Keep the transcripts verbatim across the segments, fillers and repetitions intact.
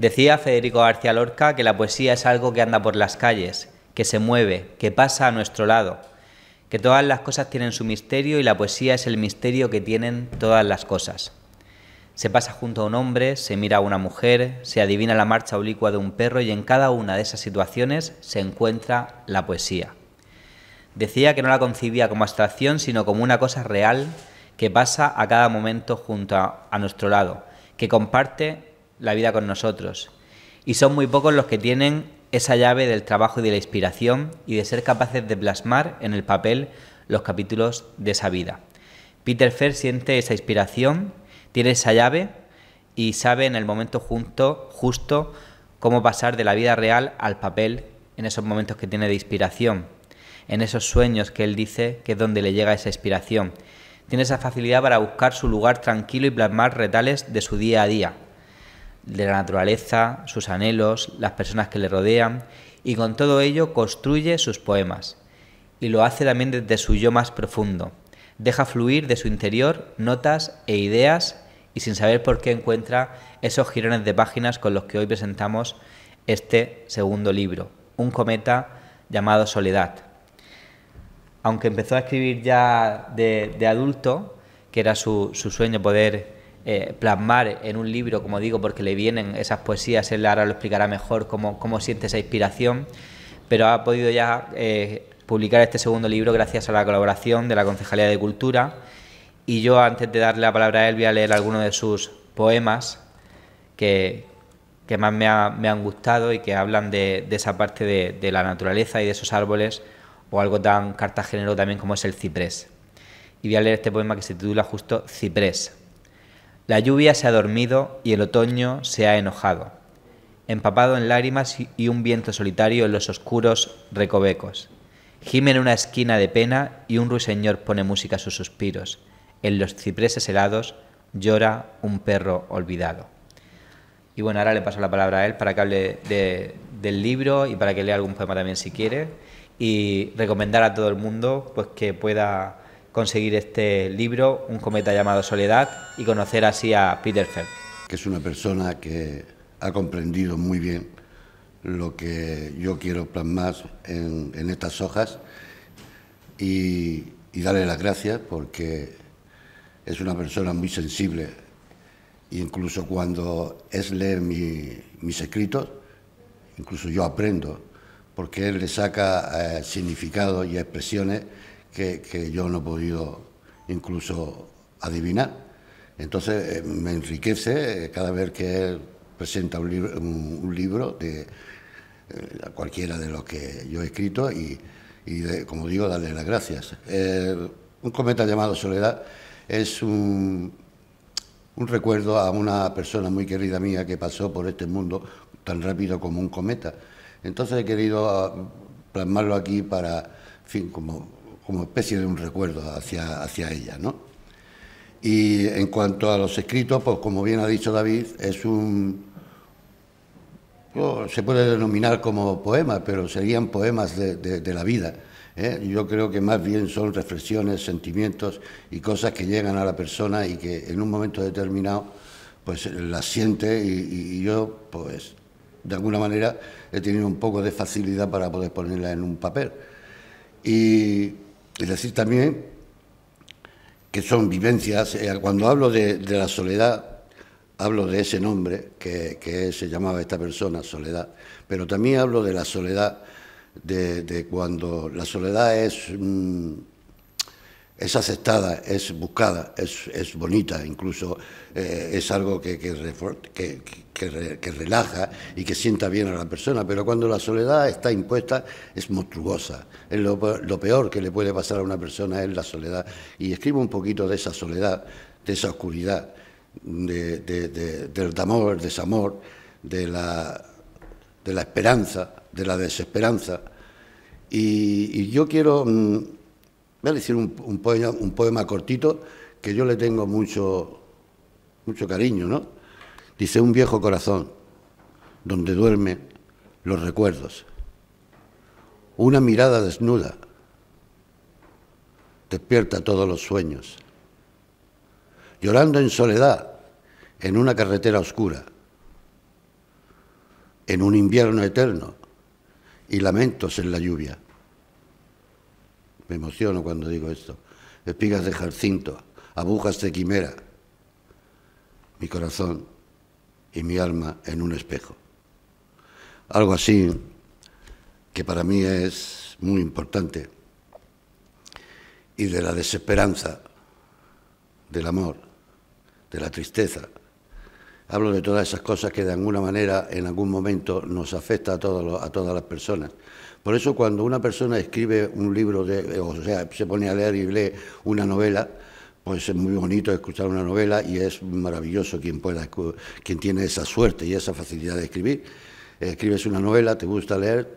Decía Federico García Lorca que la poesía es algo que anda por las calles, que se mueve, que pasa a nuestro lado, que todas las cosas tienen su misterio y la poesía es el misterio que tienen todas las cosas. Se pasa junto a un hombre, se mira a una mujer, se adivina la marcha oblicua de un perro y en cada una de esas situaciones se encuentra la poesía. Decía que no la concibía como abstracción, sino como una cosa real que pasa a cada momento junto a, a nuestro lado, que comparte la vida con nosotros. Y son muy pocos los que tienen esa llave del trabajo y de la inspiración y de ser capaces de plasmar en el papel los capítulos de esa vida. Peter Feld siente esa inspiración, tiene esa llave y sabe en el momento junto, justo cómo pasar de la vida real al papel en esos momentos que tiene de inspiración, en esos sueños que él dice que es donde le llega esa inspiración. Tiene esa facilidad para buscar su lugar tranquilo y plasmar retales de su día a día, de la naturaleza, sus anhelos, las personas que le rodean, y con todo ello construye sus poemas. Y lo hace también desde su yo más profundo. Deja fluir de su interior notas e ideas y sin saber por qué encuentra esos jirones de páginas con los que hoy presentamos este segundo libro, Un cometa llamado Soledad. Aunque empezó a escribir ya de, de adulto, que era su, su sueño poder Eh, plasmar en un libro, como digo, porque le vienen esas poesías, él ahora lo explicará mejor cómo, cómo siente esa inspiración, pero ha podido ya eh, publicar este segundo libro gracias a la colaboración de la Concejalía de Cultura. Y yo, antes de darle la palabra a él, voy a leer algunos de sus poemas que, que más me, ha, me han gustado y que hablan de, de esa parte de, de la naturaleza y de esos árboles, o algo tan cartagenero también como es el ciprés. Y voy a leer este poema que se titula justo Ciprés. La lluvia se ha dormido y el otoño se ha enojado, empapado en lágrimas y un viento solitario en los oscuros recovecos. Gime en una esquina de pena y un ruiseñor pone música a sus suspiros. En los cipreses helados llora un perro olvidado. Y bueno, ahora le paso la palabra a él para que hable de, del libro y para que lea algún poema también si quiere, y recomendar a todo el mundo pues que pueda conseguir este libro, Un cometa llamado Soledad, y conocer así a Peter Feld. Que es una persona que ha comprendido muy bien lo que yo quiero plasmar en, en estas hojas y, y darle las gracias porque es una persona muy sensible. Incluso cuando es leer mi, mis escritos, incluso yo aprendo, porque él le saca eh, significados y expresiones Que, que yo no he podido incluso adivinar. Entonces eh, me enriquece eh, cada vez que él presenta un, libro, un, un libro de eh, cualquiera de los que yo he escrito y, y de, como digo, darle las gracias. Eh, un cometa llamado Soledad es un, un recuerdo a una persona muy querida mía que pasó por este mundo tan rápido como un cometa. Entonces he querido plasmarlo aquí para, en fin, como... como especie de un recuerdo hacia, hacia ella, ¿no? Y en cuanto a los escritos, pues como bien ha dicho David, es un... pues, se puede denominar como poema, pero serían poemas de, de, de la vida, ¿eh? Yo creo que más bien son reflexiones, sentimientos y cosas que llegan a la persona y que en un momento determinado pues las siente, y, y yo pues de alguna manera he tenido un poco de facilidad para poder ponerla en un papel. Y... Es decir, también que son vivencias. Cuando hablo de, de la soledad, hablo de ese nombre que, que se llamaba esta persona, Soledad, pero también hablo de la soledad, de, de cuando la soledad es, mmm, es aceptada, es buscada, es, es bonita, incluso eh, es algo que, que, que, que, que relaja y que sienta bien a la persona, pero cuando la soledad está impuesta es monstruosa. Es lo, lo peor que le puede pasar a una persona es la soledad. Y escribo un poquito de esa soledad, de esa oscuridad, de, de, de, del amor, el desamor, de la, de la esperanza, de la desesperanza. Y, y yo quiero... Mmm, voy a decir un, un, poema, un poema cortito que yo le tengo mucho, mucho cariño, ¿no? Dice: un viejo corazón donde duermen los recuerdos. Una mirada desnuda despierta todos los sueños. Llorando en soledad en una carretera oscura. en un invierno eterno y lamentos en la lluvia. Me emociono cuando digo esto. Espigas de jacinto, agujas de quimera, mi corazón y mi alma en un espejo. Algo así que para mí es muy importante. Y de la desesperanza, del amor, de la tristeza. Hablo de todas esas cosas que de alguna manera, en algún momento, nos afecta a, todos los, a todas las personas. Por eso cuando una persona escribe un libro, de, o sea, se pone a leer y lee una novela, pues es muy bonito escuchar una novela y es maravilloso quien pueda, quien tiene esa suerte y esa facilidad de escribir. Escribes una novela, te gusta leer,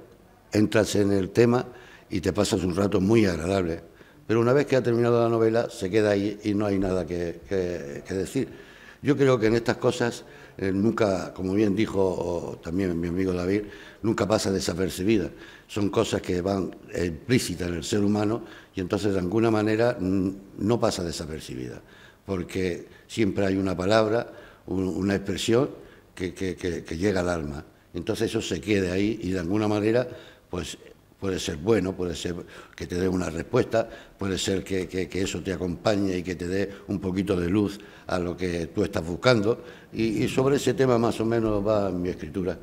entras en el tema y te pasas un rato muy agradable. Pero una vez que ha terminado la novela, se queda ahí y no hay nada que, que, que decir. Yo creo que en estas cosas eh, nunca, como bien dijo también mi amigo David, nunca pasa desapercibida. Son cosas que van implícitas en el ser humano y entonces de alguna manera no pasa desapercibida. Porque siempre hay una palabra, un, una expresión que, que, que, que llega al alma. Entonces eso se queda ahí y de alguna manera pues puede ser bueno, puede ser que te dé una respuesta, puede ser que, que, que eso te acompañe y que te dé un poquito de luz a lo que tú estás buscando. Y, y sobre ese tema más o menos va mi escritura.